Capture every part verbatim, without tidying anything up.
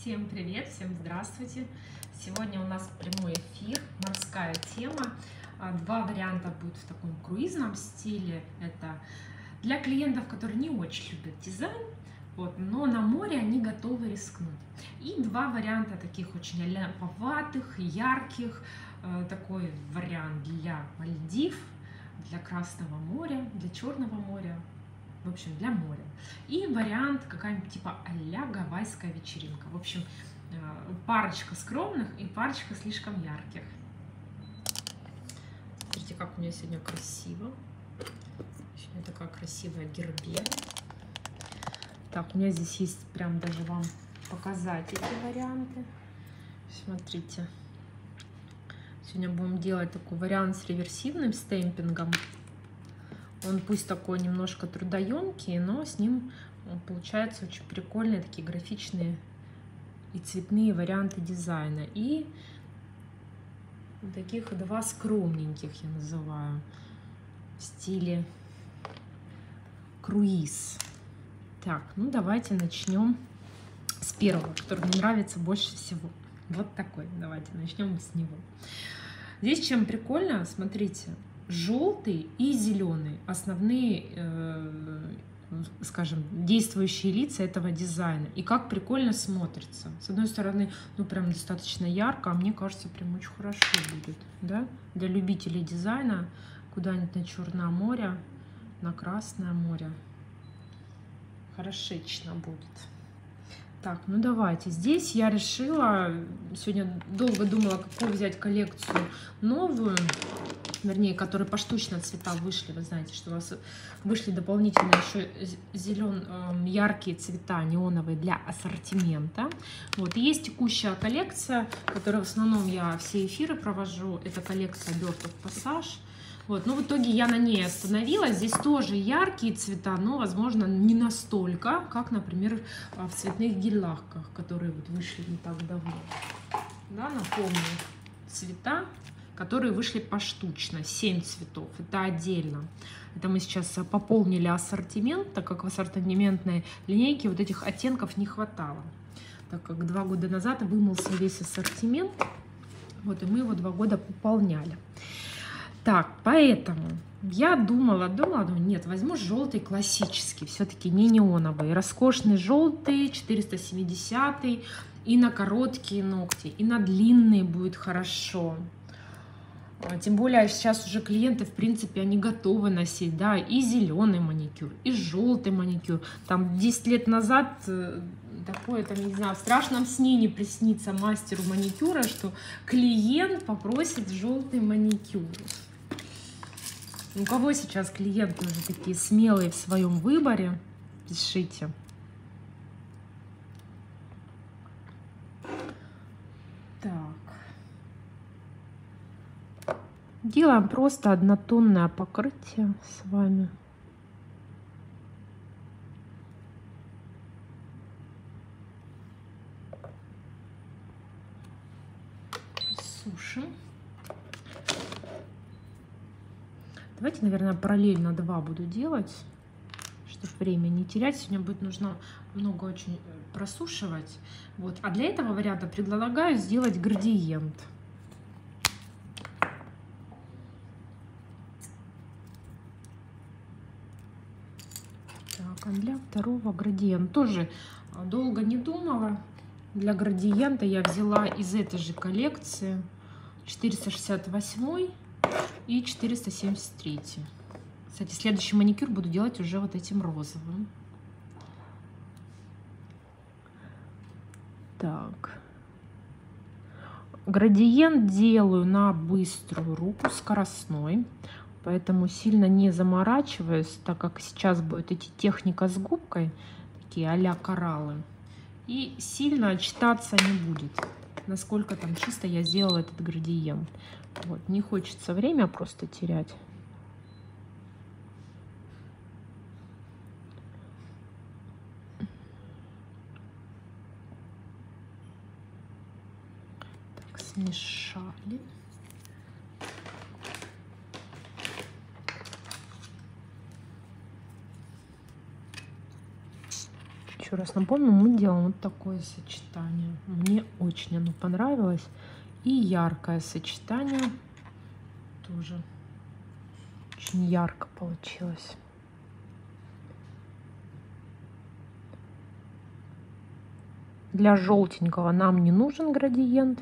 Всем привет, всем здравствуйте! Сегодня у нас прямой эфир, морская тема. Два варианта будут в таком круизном стиле. Это для клиентов, которые не очень любят дизайн, вот, но на море они готовы рискнуть. И два варианта таких очень ляповатых, ярких. Такой вариант для Мальдив, для Красного моря, для Черного моря. В общем, для моря. И вариант какая-нибудь типа а-ля гавайская вечеринка. В общем, парочка скромных и парочка слишком ярких. Смотрите, как у меня сегодня красиво. Сегодня такая красивая гербе. Так, у меня здесь есть прям даже вам показать эти варианты. Смотрите. Сегодня будем делать такой вариант с реверсивным стемпингом. Он пусть такой немножко трудоемкий, но с ним получаются очень прикольные такие графичные и цветные варианты дизайна. И таких два скромненьких, я называю, в стиле круиз. Так, ну давайте начнем с первого, который мне нравится больше всего. Вот такой, давайте начнем с него. Здесь чем прикольно, смотрите. Желтый и зеленый — основные, э, скажем, действующие лица этого дизайна. И как прикольно смотрится. С одной стороны, ну прям достаточно ярко, а мне кажется, прям очень хорошо будет, да? Для любителей дизайна куда-нибудь на Черное море, на Красное море. Хорошечно будет. Так, ну давайте. Здесь я решила, сегодня долго думала, какую взять коллекцию новую. Вернее, которые поштучно цвета вышли. Вы знаете, что у вас вышли дополнительно еще зелен, яркие цвета неоновые для ассортимента. Вот. И есть текущая коллекция, которую в основном я все эфиры провожу. Это коллекция Бёртов пассаж. Вот. Но в итоге я на ней остановилась. Здесь тоже яркие цвета, но, возможно, не настолько, как, например, в цветных гель-лаках, которые вот вышли не так давно. Да, напомню, цвета, которые вышли поштучно, семь цветов, это отдельно. Это мы сейчас пополнили ассортимент, так как в ассортиментной линейке вот этих оттенков не хватало, так как два года назад вымылся весь ассортимент, вот, и мы его два года пополняли. Так, поэтому я думала, думала, думала, нет, возьму желтый классический, все-таки не неоновый, роскошный желтый, четыреста семидесятый, и на короткие ногти, и на длинные будет хорошо. Тем более сейчас уже клиенты, в принципе, они готовы носить, да, и зеленый маникюр, и желтый маникюр. Там десять лет назад такое, там, не знаю, в страшном сне не приснится мастеру маникюра, что клиент попросит желтый маникюр. У кого сейчас клиенты уже такие смелые в своем выборе, пишите. Так. Делаем просто однотонное покрытие с вами. Сушим. Давайте, наверное, параллельно два буду делать, чтобы время не терять. Сегодня будет нужно много очень просушивать. Вот. А для этого варианта предлагаю сделать градиент. Для второго градиента тоже долго не думала. Для градиента я взяла из этой же коллекции четыреста шестьдесят восемь и четыреста семьдесят три. Кстати, следующий маникюр буду делать уже вот этим розовым. Так. Градиент делаю на быструю руку, скоростной. Поэтому сильно не заморачиваюсь, так как сейчас будет идти техника с губкой, такие а-ля кораллы. И сильно отчитаться не будет, насколько там чисто я сделала этот градиент. Вот, не хочется время просто терять. Так, смешали. еще раз напомню, мы делаем вот такое сочетание. Мне очень оно понравилось. И яркое сочетание тоже. Очень ярко получилось. Для желтенького нам не нужен градиент.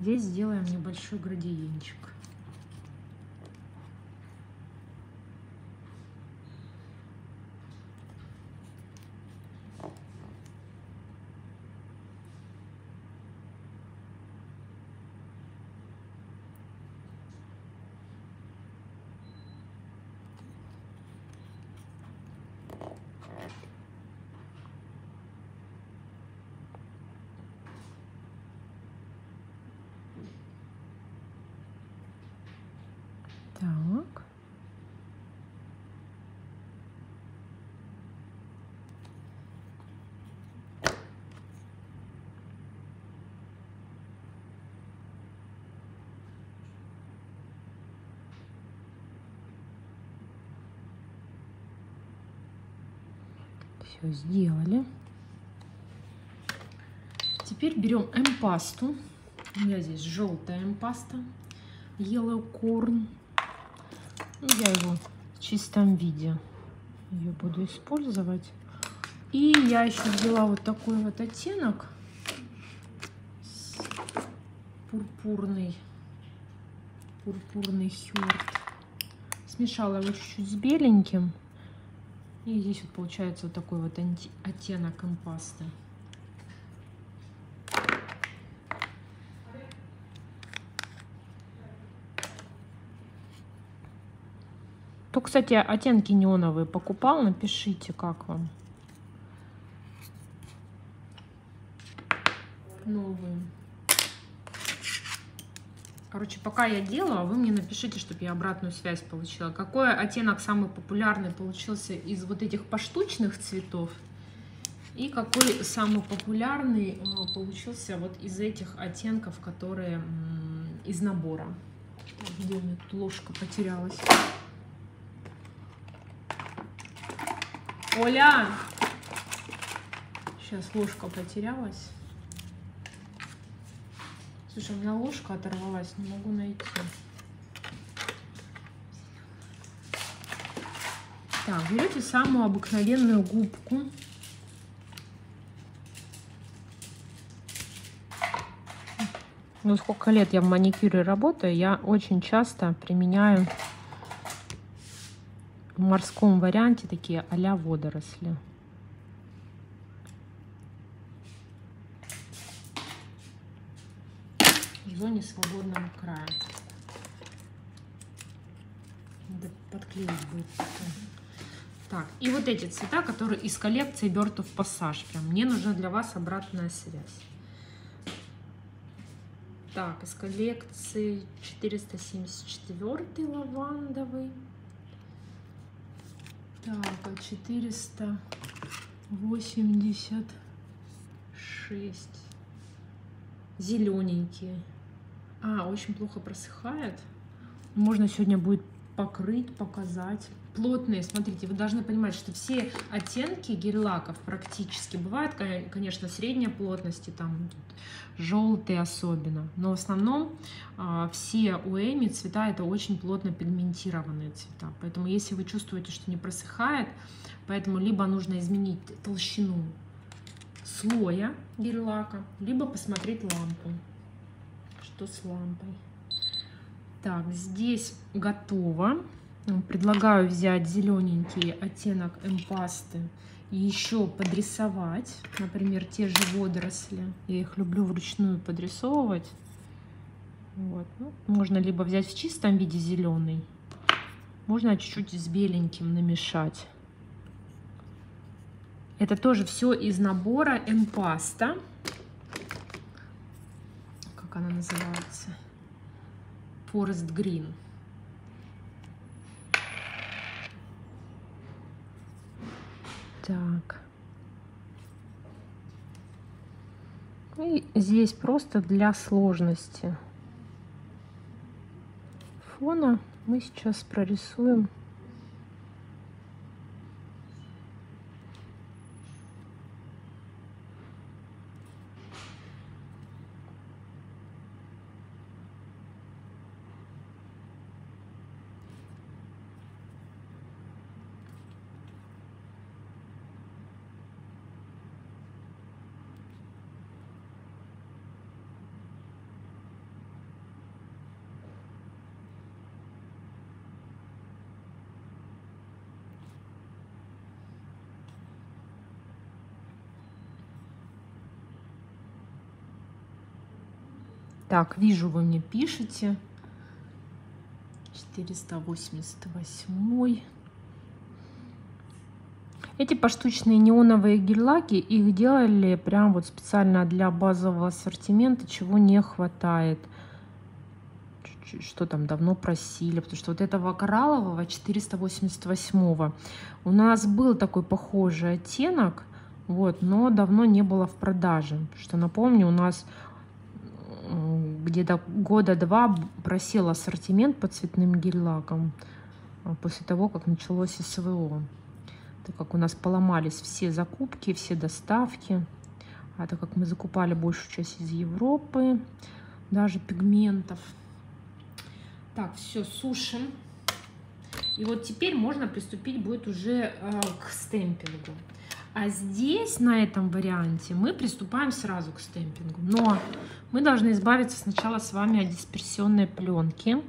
Здесь сделаем небольшой градиентик. Так. Все сделали. Теперь берем эмпасту. У меня здесь желтая эмпаста, Yellow Corn. Я его в чистом виде ее буду использовать. И я еще взяла вот такой вот оттенок пурпурный, пурпурный хёрт. Смешала его чуть-чуть с беленьким. И здесь вот получается вот такой вот оттенок импасты. Кто, кстати, оттенки неоновые покупал, напишите, как вам новые. Короче, пока я делала, вы мне напишите, чтобы я обратную связь получила. Какой оттенок самый популярный получился из вот этих поштучных цветов? И какой самый популярный получился вот из этих оттенков, которые из набора? Где у меня тут ложка потерялась? Оля! Сейчас ложка потерялась. Слушай, у меня ложка оторвалась, не могу найти. Так, берете самую обыкновенную губку. Ну, сколько лет я в маникюре работаю, я очень часто применяю в морском варианте такие а-ля водоросли. В зоне свободного края. Надо подклеить будет. Так, и вот эти цвета, которые из коллекции Бёртов пассаж. Прям мне нужна для вас обратная связь. Так, из коллекции четыреста семьдесят четыре лавандовый. Так, четыреста восемьдесят шесть. Зелененькие. А, очень плохо просыхает. Можно сегодня будет покрыть, показать. Плотные, смотрите, вы должны понимать, что все оттенки гель-лаков практически бывают, конечно, средней плотности, там желтые особенно. Но в основном все у Эми цвета это очень плотно пигментированные цвета. Поэтому если вы чувствуете, что не просыхает, поэтому либо нужно изменить толщину слоя гель-лака, либо посмотреть лампу. Что с лампой? Так, здесь готово. Предлагаю взять зелененький оттенок эмпасты и еще подрисовать, например, те же водоросли. Я их люблю вручную подрисовывать. Вот. Ну, можно либо взять в чистом виде зеленый, можно чуть-чуть с беленьким намешать. Это тоже все из набора эмпаста. Как она называется? Forest Green. Так. И здесь просто для сложности фона мы сейчас прорисуем Так, вижу, вы мне пишете. четыреста восемьдесят восемь. Эти поштучные неоновые гель-лаки, их делали прям вот специально для базового ассортимента, чего не хватает. Чуть-чуть, что там давно просили, потому что вот этого кораллового четыреста восемьдесят восемь у нас был такой похожий оттенок, вот, но давно не было в продаже. Потому что, напомню, у нас где-то года два просел ассортимент по цветным гель-лакам после того, как началось СВО. Так как у нас поломались все закупки, все доставки, а так как мы закупали большую часть из Европы, даже пигментов. Так, все, сушим. И вот теперь можно приступить будет уже э, к стемпингу. А здесь, на этом варианте, мы приступаем сразу к стемпингу. Но мы должны избавиться сначала с вами от дисперсионной пленки.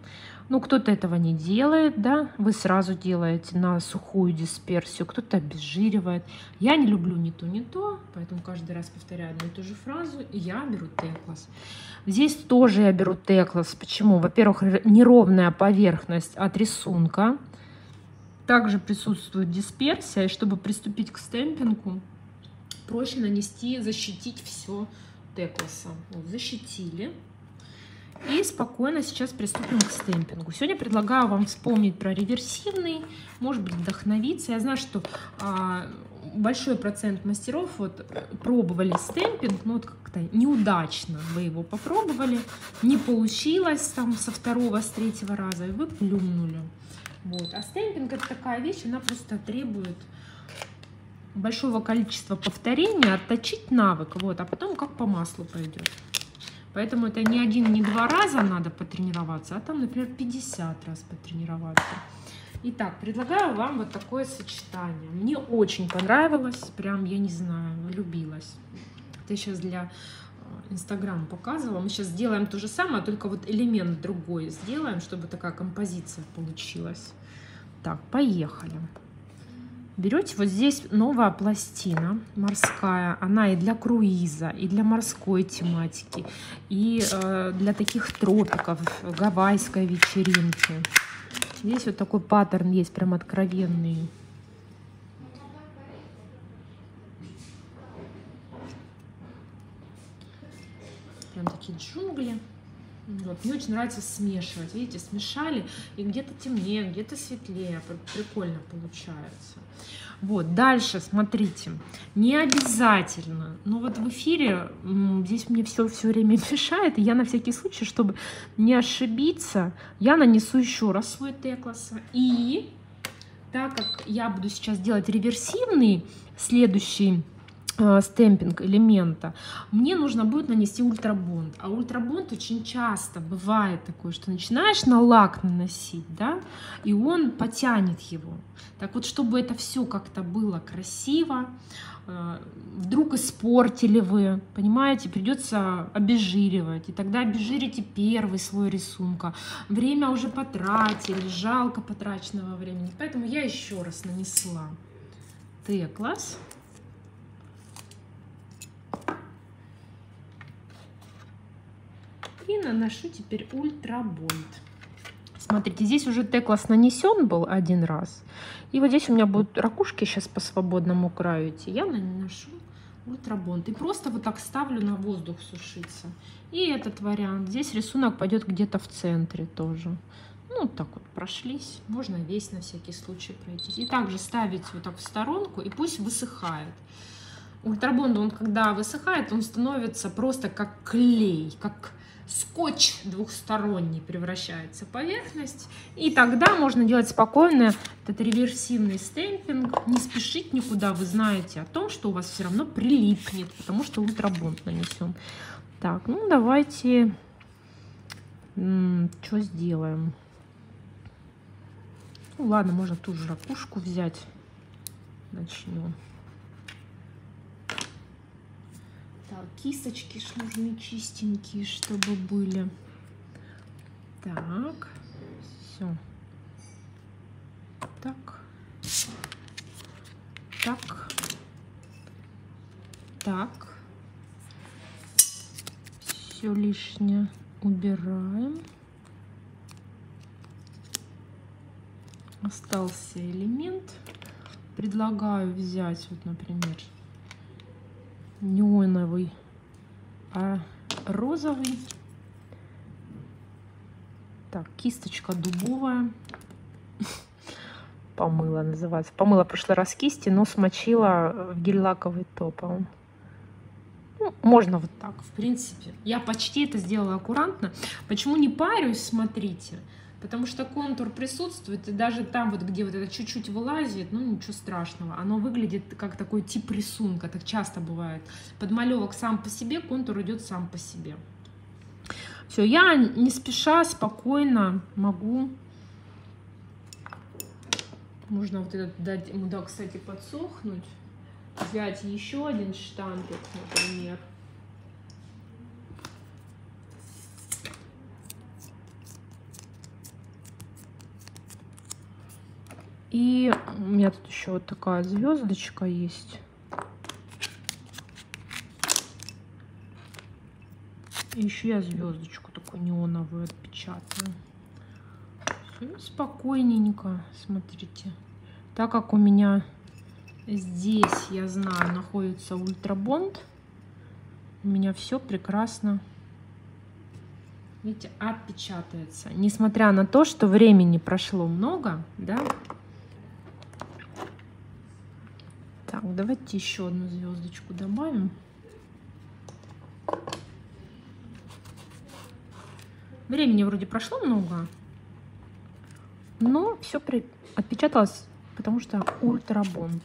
Ну, кто-то этого не делает, да, вы сразу делаете на сухую дисперсию, кто-то обезжиривает. Я не люблю ни то, ни то, поэтому каждый раз повторяю одну и ту же фразу, и я беру Теклас. Здесь тоже я беру Теклас. Почему? Во-первых, неровная поверхность от рисунка. Также присутствует дисперсия, и чтобы приступить к стемпингу, проще нанести, защитить все Текласом. Вот, защитили. И спокойно сейчас приступим к стемпингу. Сегодня предлагаю вам вспомнить про реверсивный, может быть, вдохновиться. Я знаю, что а, большой процент мастеров вот, пробовали стемпинг, но вот как-то неудачно вы его попробовали, не получилось там со второго, с третьего раза, и вы плюнули. Вот. А стемпинг — это такая вещь, она просто требует большого количества повторений, отточить навык, вот, а потом как по маслу пойдет. Поэтому это не один, не два раза надо потренироваться, а там, например, пятьдесят раз потренироваться. Итак, предлагаю вам вот такое сочетание. Мне очень понравилось, прям, я не знаю, влюбилась. Это сейчас для Инстаграма показывала. Мы сейчас сделаем то же самое, только вот элемент другой сделаем, чтобы такая композиция получилась. Так, поехали. Берете вот здесь новая пластина морская, она и для круиза, и для морской тематики, и э, для таких тропиков, гавайской вечеринки. Здесь вот такой паттерн есть, прям откровенный. Прям такие джунгли. Вот. Мне очень нравится смешивать. Видите, смешали, и где-то темнее, где-то светлее. Прикольно получается. Вот, дальше, смотрите. Не обязательно. Но вот в эфире здесь мне все, все время мешает. И я на всякий случай, чтобы не ошибиться, я нанесу еще раз свой Теклас. И так как я буду сейчас делать реверсивный, следующий стемпинг элемента, мне нужно будет нанести ультрабонд. А ультрабонд очень часто бывает такое, что начинаешь на лак наносить, да, и он потянет его. Так вот, чтобы это все как-то было красиво, вдруг испортили вы, понимаете, придется обезжиривать. И тогда обезжирите первый слой рисунка. Время уже потратили, жалко потраченного времени. Поэтому я еще раз нанесла Теклас. И наношу теперь ультрабонд. Смотрите, здесь уже Теклас нанесен был один раз. И вот здесь у меня будут ракушки сейчас по свободному краю идти. Я наношу ультрабонд. И просто вот так ставлю на воздух сушиться. И этот вариант. Здесь рисунок пойдет где-то в центре тоже. Ну, вот так вот прошлись. Можно весь на всякий случай пройтись. И также ставить вот так в сторонку, и пусть высыхает. Ультрабонд, он когда высыхает, он становится просто как клей, как скотч двухсторонний, превращается в поверхность. И тогда можно делать спокойно этот реверсивный стемпинг. Не спешить никуда, вы знаете о том, что у вас все равно прилипнет, потому что ультрабонд нанесем. Так, ну давайте что сделаем. Ну ладно, можно ту же ракушку взять. Начнем. Так, кисточки ж нужны чистенькие, чтобы были. Так, все. Так. Так. Так. Все лишнее. убираем. Остался элемент. Предлагаю взять, вот, например, неоновый, а розовый. Так, кисточка дубовая. Помыла, называется. Помыла в прошлый раз кисти, но смочила в гель-лаковый топ. Ну, можно вот так, в принципе. Я почти это сделала аккуратно. Почему не парюсь, смотрите. Потому что контур присутствует, и даже там, вот, где вот это чуть-чуть вылазит, ну, ничего страшного. Оно выглядит как такой тип рисунка, так часто бывает. Подмалевок сам по себе, контур идет сам по себе. Все, я не спеша, спокойно могу... Можно вот этот дать ему, да, кстати, подсохнуть. Взять еще один штампик, например. И у меня тут еще вот такая звездочка есть. И еще я звездочку такую неоновую отпечатаю. Спокойненько, смотрите. Так как у меня здесь, я знаю, находится ультрабонд, у меня все прекрасно, видите, отпечатается. Несмотря на то, что времени прошло много, да? Так, давайте еще одну звездочку добавим. Времени вроде прошло много, но все при... отпечаталось, потому что ультрабонд.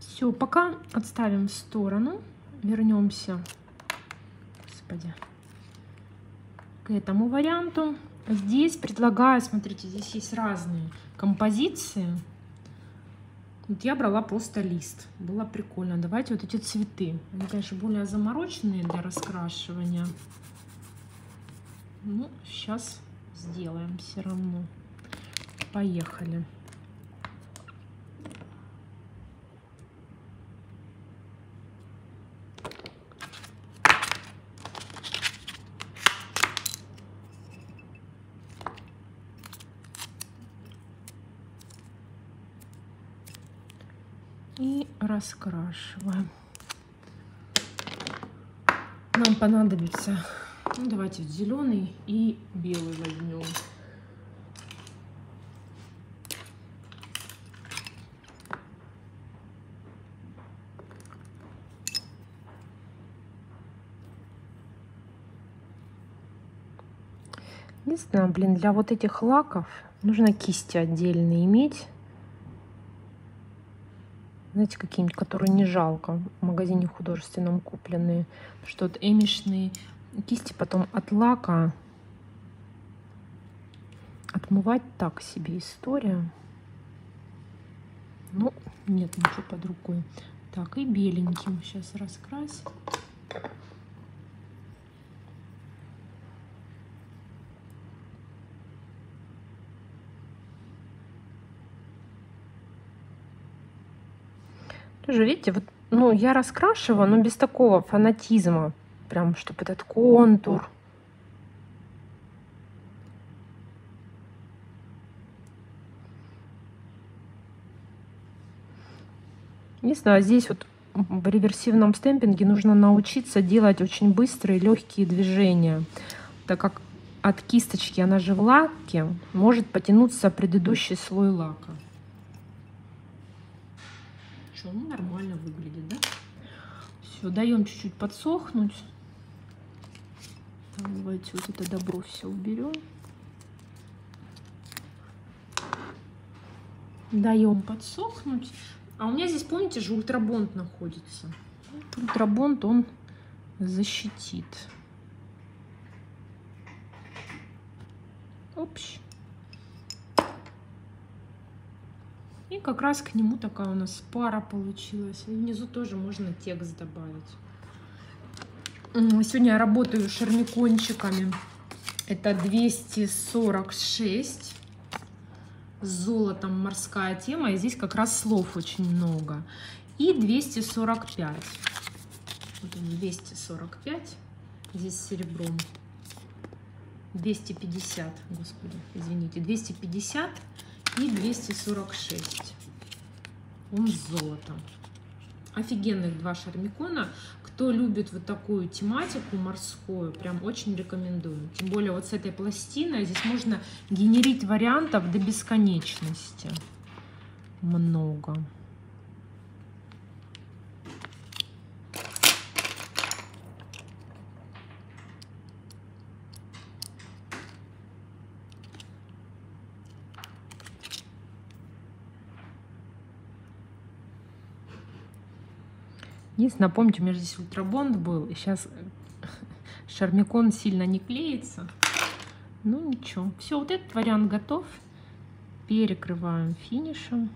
Все, пока отставим в сторону. Вернемся, господи, к этому варианту. Здесь предлагаю, смотрите, здесь есть разные композиции. Вот я брала просто лист, было прикольно. Давайте вот эти цветы, они, конечно, более замороченные для раскрашивания. Ну, сейчас сделаем все равно. Поехали. И раскрашиваем. Нам понадобится, ну, давайте зеленый и белый возьмем. Не знаю, блин, для вот этих лаков нужно кисти отдельно иметь. Знаете, какие-нибудь, которые не жалко, в магазине художественном купленные, что вот эмишные кисти потом от лака отмывать так себе история. Ну, нет ничего под рукой. Так, и беленьким сейчас раскрасим. Тоже, видите, вот, ну, я раскрашиваю, но без такого фанатизма, прям, чтобы этот контур. Не знаю, здесь вот в реверсивном стемпинге нужно научиться делать очень быстрые, легкие движения, так как от кисточки, она же в лаке, может потянуться предыдущий слой лака. Ну, нормально выглядит, да? Все, даем чуть-чуть подсохнуть. Так, давайте вот это добро все уберем. Даем подсохнуть. А у меня здесь, помните же, ультрабонд находится. Ультрабонд, он защитит. Опс. И И как раз к нему такая у нас пара получилась. И внизу тоже можно текст добавить. Сегодня я работаю шармикончиками. Это двести сорок шесть. С золотом морская тема. И здесь как раз слов очень много. И двести сорок пять. Вот он, двести сорок пять. Здесь с серебром. двести пятьдесят. Господи, извините. двести пятьдесят. И двести сорок шесть. Он с золотом. Офигенных два шармикона. Кто любит вот такую тематику морскую, прям очень рекомендую. Тем более вот с этой пластиной здесь можно генерить вариантов до бесконечности. Много. Напомните, у меня здесь ультрабонд был, и сейчас шармикон сильно не клеится. Ну ничего, все, вот этот вариант готов. Перекрываем финишем.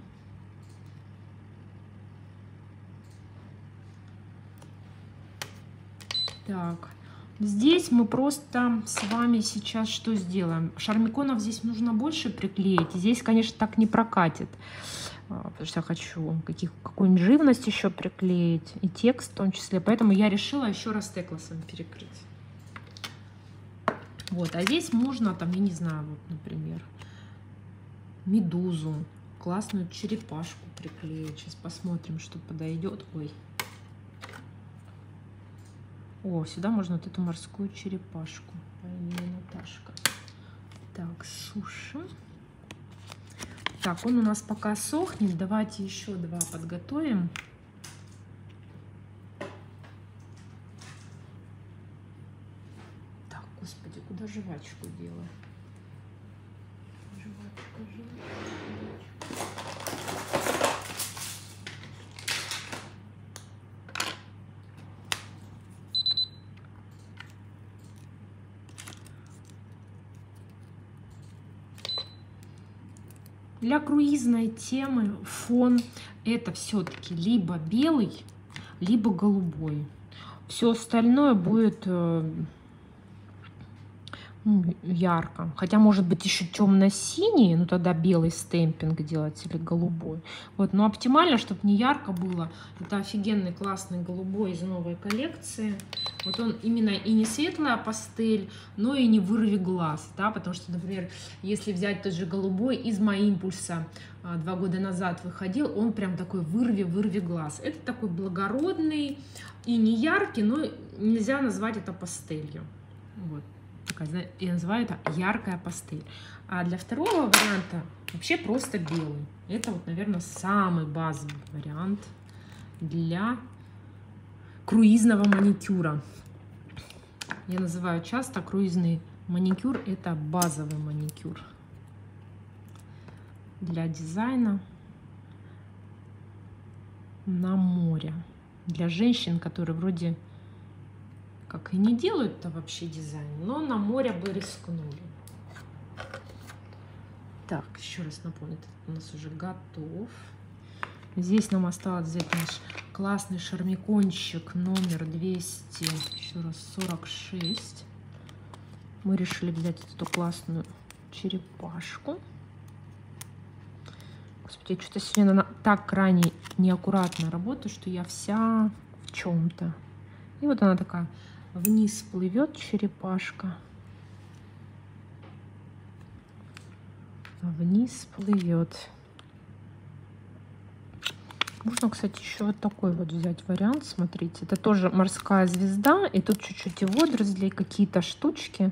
Так, здесь мы просто с вами сейчас что сделаем? Шармиконов здесь нужно больше приклеить. Здесь, конечно, так не прокатит. Потому что я хочу какую-нибудь живность еще приклеить, и текст в том числе. Поэтому я решила еще раз теклосом перекрыть. Вот, а здесь можно, там, я не знаю, вот, например, медузу, классную черепашку приклеить. Сейчас посмотрим, что подойдет. Ой. О, сюда можно вот эту морскую черепашку. Наташка. Так, суши. Так, он у нас пока сохнет. Давайте еще два подготовим. Так, господи, куда жвачку делаю? Жвачка, жвачка, жвачка. Для круизной темы фон это все-таки либо белый, либо голубой. Все остальное будет ну, ярко. Хотя может быть еще темно-синий, ну тогда белый стемпинг делать или голубой. Вот, но оптимально, чтобы не ярко было. Это офигенный классный голубой из новой коллекции. Вот он именно и не светлая пастель, но и не вырви глаз, да, потому что, например, если взять тот же голубой из My Impulse два года назад выходил, он прям такой вырви-вырви глаз. Это такой благородный и не яркий, но нельзя назвать это пастелью. Вот, такая, я называю это яркая пастель. А для второго варианта вообще просто белый. Это вот, наверное, самый базовый вариант для круизного маникюра. Я называю часто круизный маникюр, это базовый маникюр для дизайна на море. Для женщин, которые вроде как и не делают-то вообще дизайн, но на море бы рискнули. Так, еще раз напомню, у нас уже готов. Здесь нам осталось взять наш классный шармикончик номер двести сорок шесть. Мы решили взять эту классную черепашку. Господи, я что-то сегодня так крайне неаккуратно работаю, что я вся в чем-то. И вот она такая, вниз плывет черепашка. Вниз плывет. Можно, кстати, еще вот такой вот взять вариант, смотрите. Это тоже морская звезда, и тут чуть-чуть и водоросли, какие-то штучки.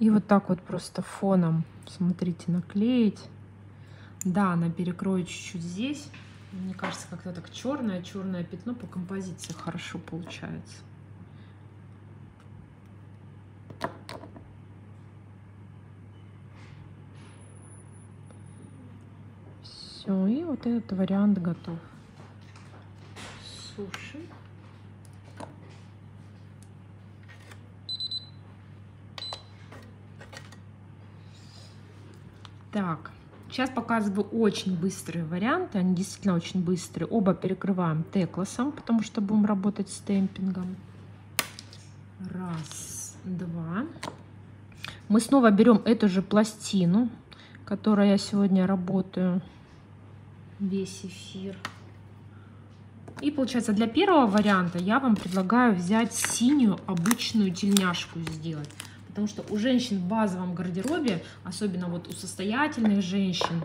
И вот так вот просто фоном, смотрите, наклеить. Да, она перекроет чуть-чуть здесь. Мне кажется, как-то так черное-черное пятно по композиции хорошо получается. Все, и вот этот вариант готов. Суши. Так, Сейчас показываю очень быстрые варианты, они действительно очень быстрые. Оба перекрываем теклосом, потому что будем работать с темпингом. Раз, два. Мы снова берем эту же пластину, которой я сегодня работаю весь эфир. И получается, для первого варианта я вам предлагаю взять синюю обычную тельняшку сделать. Потому что у женщин в базовом гардеробе, особенно вот у состоятельных женщин,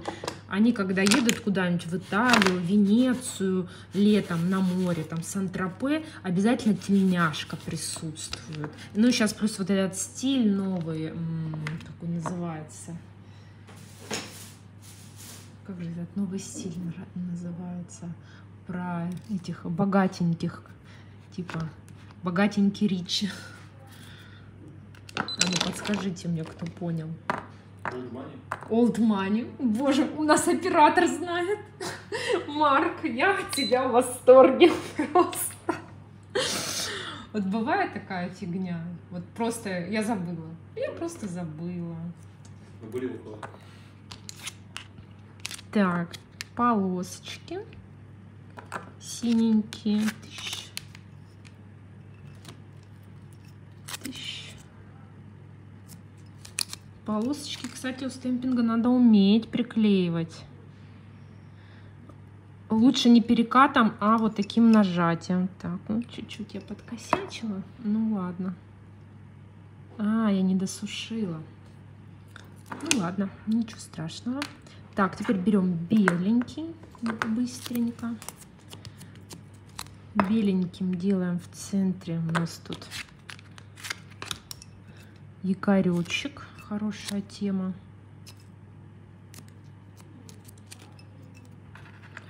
они когда едут куда-нибудь в Италию, Венецию, летом на море, там Сан-Тропе, обязательно тельняшка присутствует. Ну сейчас плюс вот этот стиль новый, как он называется? Как же этот новый стиль называется? Про этих богатеньких, типа богатенький Ричи. А ну подскажите мне, кто понял. Old money. Old money. Боже, у нас оператор знает. Марк, я от тебя в восторге просто. Вот бывает такая фигня. Вот просто я забыла. Я просто забыла. Мы были около. Так, полосочки синенькие. Тыщ. Тыщ. Полосочки, кстати, у стемпинга надо уметь приклеивать. Лучше не перекатом, а вот таким нажатием. Так, ну чуть-чуть я подкосячила. Ну ладно. А, я не досушила. Ну ладно, ничего страшного. Так, теперь берем беленький быстренько. Беленьким делаем в центре. У нас тут якоречек. Хорошая тема.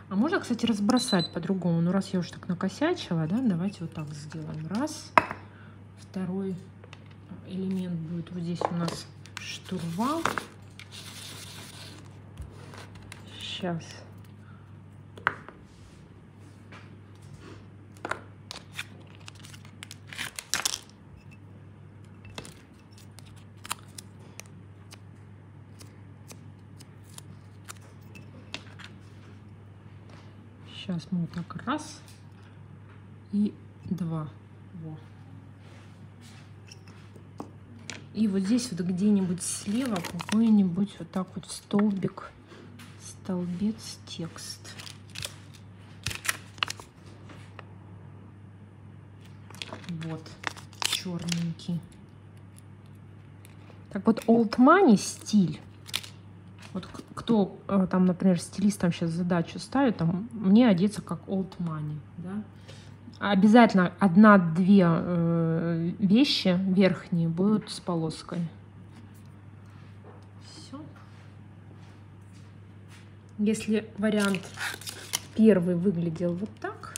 А можно, кстати, разбросать по-другому. Ну, раз я уже так накосячила, да, давайте вот так сделаем. Раз. Второй элемент будет вот здесь у нас штурвал. Сейчас. Сейчас мы вот так раз и два. Во. И вот здесь вот где-нибудь слева какой-нибудь вот так вот столбик, столбец, текст. Вот, черненький. Так вот, Old Money стиль. Вот кто там, например, стилистам сейчас задачу ставит, там, мне одеться как old money, да? Обязательно одна-две э, вещи верхние будут с полоской. Все. Если вариант первый выглядел вот так,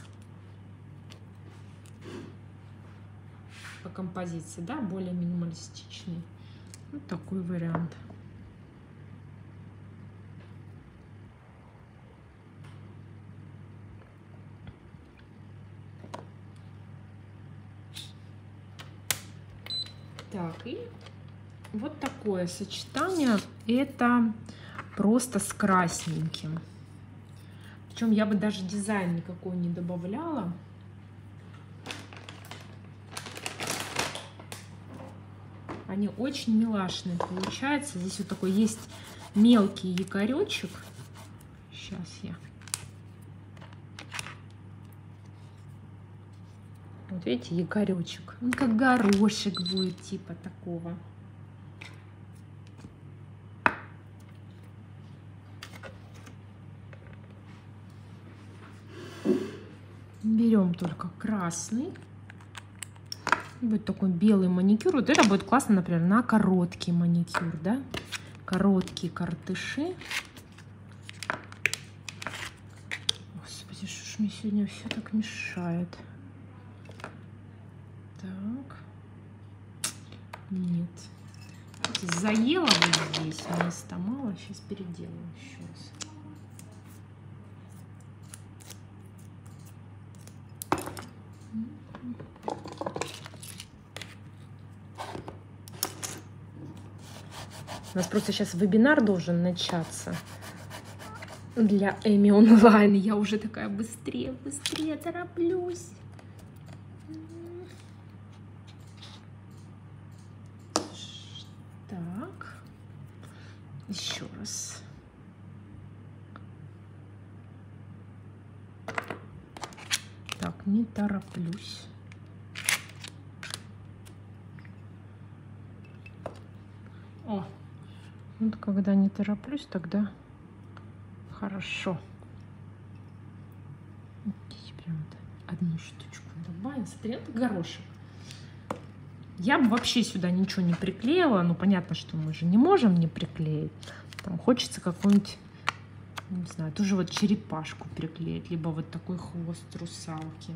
по композиции, да, более минималистичный, вот такой вариант. Так, и вот такое сочетание, это просто с красненьким. Причем я бы даже дизайн никакой не добавляла. Они очень милашные получаются. Здесь вот такой есть мелкий якоречек. Сейчас я. Вот видите, якоречек. Он как горошек будет, типа такого. Берем только красный. Будет такой белый маникюр. Вот это будет классно, например, на короткий маникюр, да? Короткие картыши. Господи, что ж мне сегодня все так мешает. Так, нет, заело вот здесь, места мало, сейчас переделаю еще раз. У нас просто сейчас вебинар должен начаться, для Эми онлайн. Я уже такая, быстрее, быстрее, тороплюсь. Так. Еще раз. Так, не тороплюсь. О, вот когда не тороплюсь, тогда хорошо. Прям одну штучку добавим. Смотри, это горошек. Я бы вообще сюда ничего не приклеила. Ну, понятно, что мы же не можем не приклеить. Там хочется какую-нибудь, не знаю, тоже вот черепашку приклеить. Либо вот такой хвост русалки.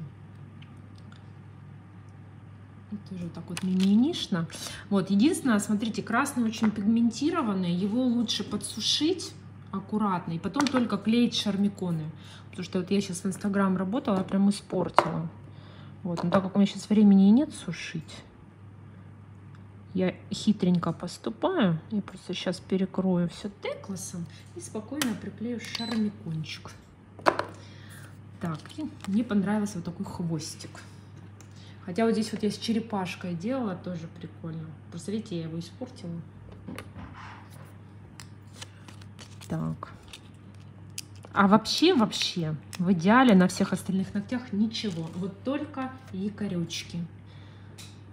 Тоже так вот мимимишно. Вот, единственное, смотрите, красный очень пигментированный, его лучше подсушить аккуратно и потом только клеить шармиконы, потому что вот я сейчас в Инстаграм работала, прям испортила. Вот, но так как у меня сейчас времени и нет сушить, я хитренько поступаю и просто сейчас перекрою все теклосом и спокойно приклею шармикончик. Так, и мне понравился вот такой хвостик. Хотя вот здесь вот я с черепашкой делала, тоже прикольно. Просто видите, я его испортила. Так. А вообще, вообще, в идеале на всех остальных ногтях ничего. Вот только якорючки.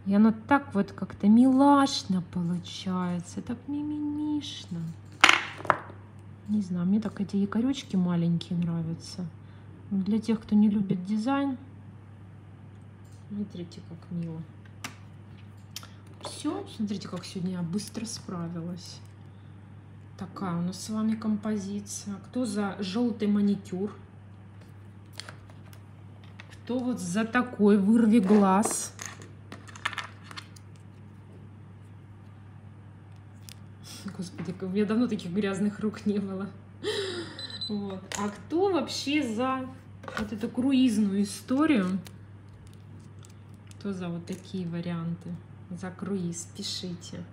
И оно так вот как-то милашно получается. Так мимимишно. Не знаю, мне так эти якорючки маленькие нравятся. Для тех, кто не любит дизайн, смотрите, как мило. Все, смотрите, как сегодня я быстро справилась. Такая у нас с вами композиция. Кто за желтый маникюр? Кто вот за такой вырви глаз? Господи, у меня давно таких грязных рук не было. Вот. А кто вообще за вот эту круизную историю? Кто за вот такие варианты, за круиз, пишите.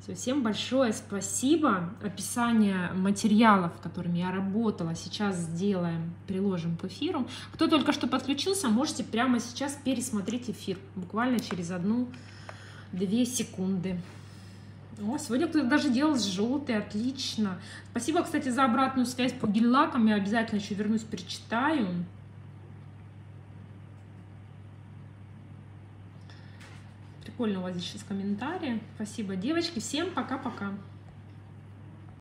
Все, всем большое спасибо. Описание материалов, которыми я работала, сейчас сделаем, приложим к эфиру. Кто только что подключился, можете прямо сейчас пересмотреть эфир, буквально через одну-две секунды. О, сегодня кто-то даже делал желтый, отлично. Спасибо, кстати, за обратную связь по гель-лакам, я обязательно еще вернусь, перечитаю. Прикольно у вас здесь сейчас комментарии. Спасибо, девочки. Всем пока-пока.